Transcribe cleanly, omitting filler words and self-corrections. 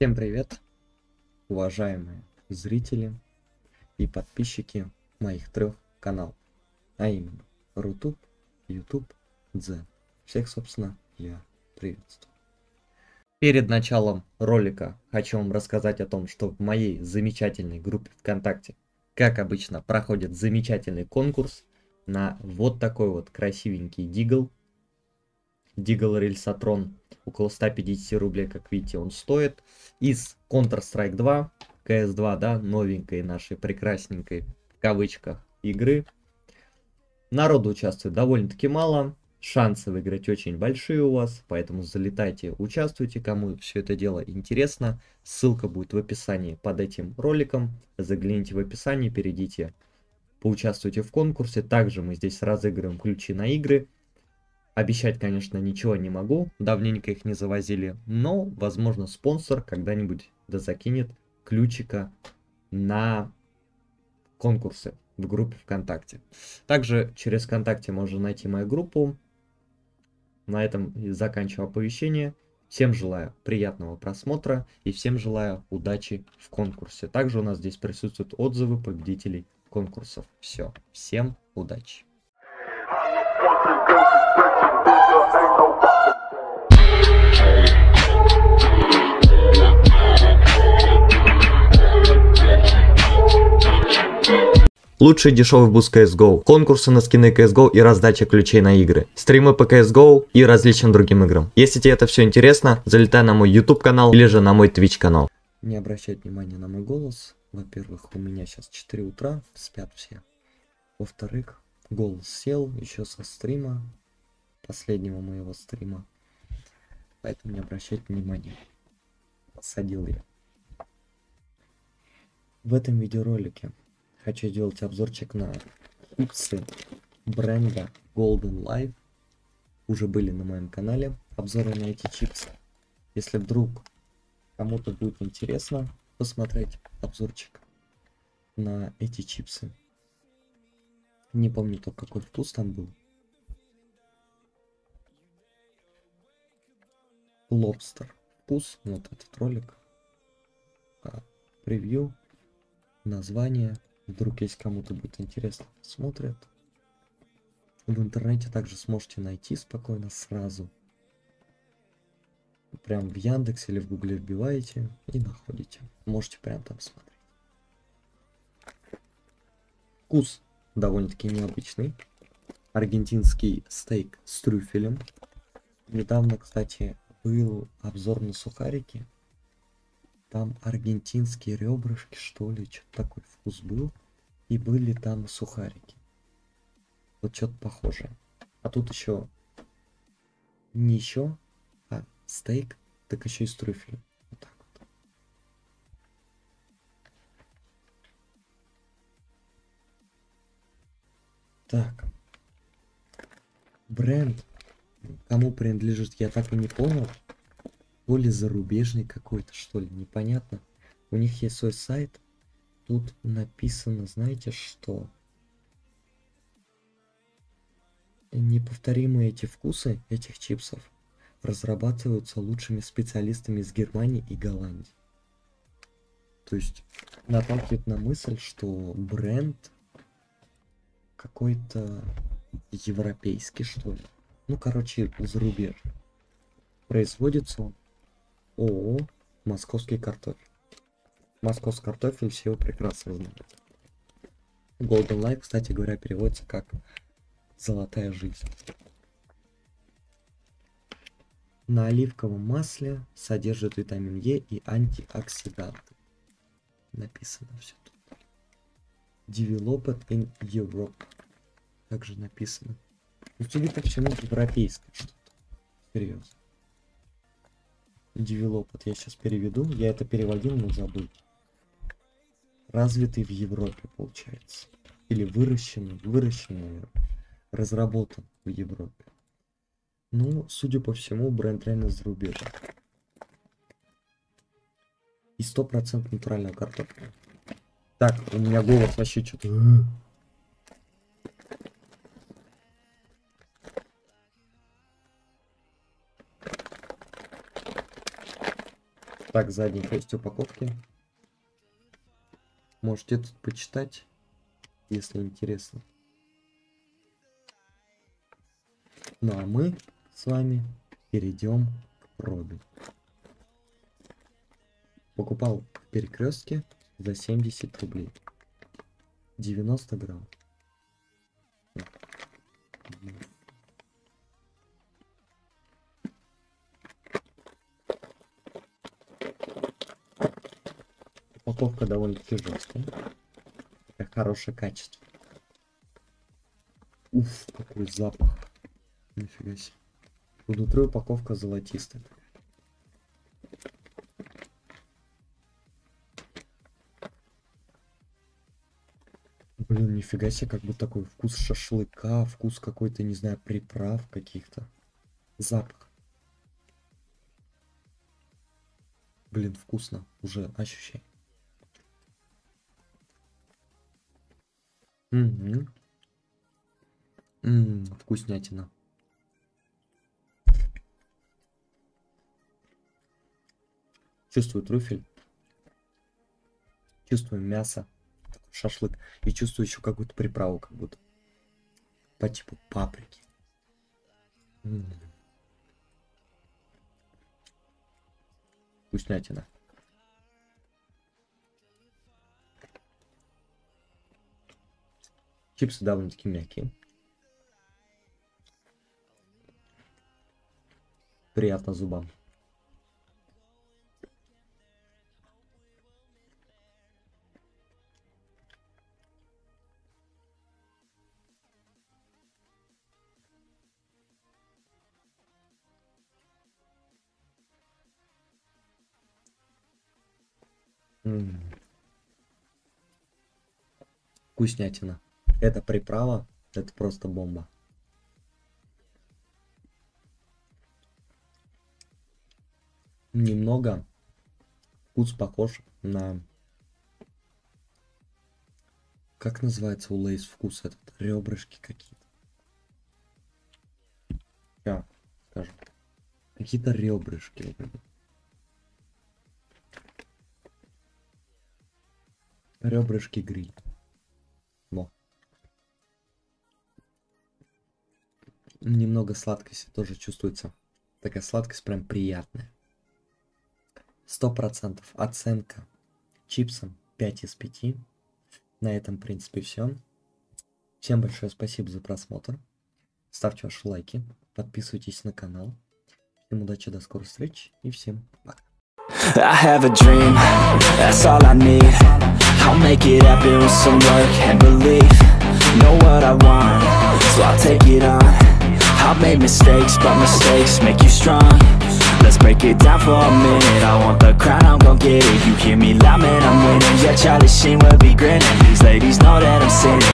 Всем привет, уважаемые зрители и подписчики моих трех каналов, а именно RuTube, YouTube, Zen. Всех, собственно, я приветствую. Перед началом ролика хочу вам рассказать о том, что в моей замечательной группе ВКонтакте, как обычно, проходит замечательный конкурс на вот такой вот красивенький Дигл рельсотрон, около 150 рублей, как видите, он стоит. Из Counter-Strike 2, CS2, да, новенькой нашей прекрасненькой, в кавычках, игры. Народу участвует довольно-таки мало, шансы выиграть очень большие у вас, поэтому залетайте, участвуйте, кому все это дело интересно. Ссылка будет в описании под этим роликом, загляните в описание, перейдите, поучаствуйте в конкурсе. Также мы здесь разыгрываем ключи на игры. Обещать, конечно, ничего не могу, давненько их не завозили, но, возможно, спонсор когда-нибудь дозакинет ключика на конкурсы в группе ВКонтакте. Также через ВКонтакте можно найти мою группу. На этом заканчиваю оповещение. Всем желаю приятного просмотра и всем желаю удачи в конкурсе. Также у нас здесь присутствуют отзывы победителей конкурсов. Все, всем удачи! Лучший дешевый бус CSGO, конкурсы на скины CSGO и раздача ключей на игры, стримы по CSGO и различным другим играм. Если тебе это все интересно, залетай на мой YouTube канал или же на мой Twitch канал. Не обращать внимания на мой голос. Во-первых, у меня сейчас 4 утра, спят все. Во-вторых, голос сел еще со стрима, последнего моего стрима. Поэтому не обращать внимания. Посадил я. В этом видеоролике хочу сделать обзорчик на чипсы бренда Golden Life. Уже были на моем канале обзоры на эти чипсы. Если вдруг кому-то будет интересно посмотреть обзорчик на эти чипсы. Не помню только, какой вкус там был. Лобстер вкус. Вот этот ролик. Превью. Название. Вдруг, если кому-то будет интересно, смотрят. В интернете также сможете найти спокойно сразу. Прям в Яндексе или в Гугле вбиваете и находите. Можете прям там смотреть. Вкус довольно-таки необычный. Аргентинский стейк с трюфелем. Недавно, кстати, был обзор на сухарики. Там аргентинские ребрышки, что ли, что-то такой вкус был. И были там сухарики. Вот что-то похожее. А тут еще не еще, а стейк, так еще и с трюфелем. Вот так вот. Так. Бренд. Кому принадлежит, я так и не понял. То ли зарубежный какой-то, что ли, непонятно. У них есть свой сайт. Тут написано, знаете, что неповторимые эти вкусы этих чипсов разрабатываются лучшими специалистами из Германии и Голландии. То есть наталкивает на мысль, что бренд какой-то европейский, что ли. Ну, короче, зарубежный. Производится он ООО «Московский картофель». Московский картофель, все его прекрасно знают. Golden Life, кстати говоря, переводится как «золотая жизнь». На оливковом масле содержит витамин Е и антиоксиданты. Написано все тут. Developed in Europe. Также написано. Ну, судя-то почему европейское что-то. Серьезно. Девелопер, я сейчас переведу. Я это переводил, но забыл. Развитый в Европе, получается. Или выращенный, разработан в Европе. Ну, судя по всему, бренд реально с рубежа. И 100% натурального картофеля. Так, у меня голос вообще что-то... Так, задняя часть упаковки. Можете тут почитать, если интересно. Ну а мы с вами перейдем к проби. Покупал в Перекрестке за 70 рублей. 90 грамм. Упаковка довольно-таки жесткая. Это хорошее качество. Уф, какой запах. Нифига себе. Внутри упаковка золотистая. Блин, нифига себе, как бы такой вкус шашлыка, вкус какой-то, не знаю, приправ каких-то. Запах. Блин, вкусно. Уже ощущение. Угу. Вкуснятина. Чувствую трюфель. Чувствую мясо. Шашлык. И чувствую еще какую-то приправу, как будто. По типу паприки. Вкуснятина. Чипсы довольно-таки мягкие. Приятно зубам. Вкуснятина. Это приправа, это просто бомба. Немного вкус похож на... Как называется у Лейс вкус этот? Ребрышки какие-то. Сейчас скажу. Какие-то ребрышки. Ребрышки гриль. Но. Немного сладкости тоже чувствуется. Такая сладкость прям приятная. 100% оценка чипсам 5 из 5. На этом, в принципе, все. Всем большое спасибо за просмотр. Ставьте ваши лайки, подписывайтесь на канал. Всем удачи, до скорых встреч и всем пока. I have a dream, that's all I need. I'll make it happen with some work and belief. Know what I want, so I'll take it on. I've made mistakes, but mistakes make you strong. Let's break it down for a minute. I want the crown, I'm gon' get it. You hear me loud, man, I'm winning. Yeah, Charlie Sheen will be grinning. These ladies know that I'm sinning.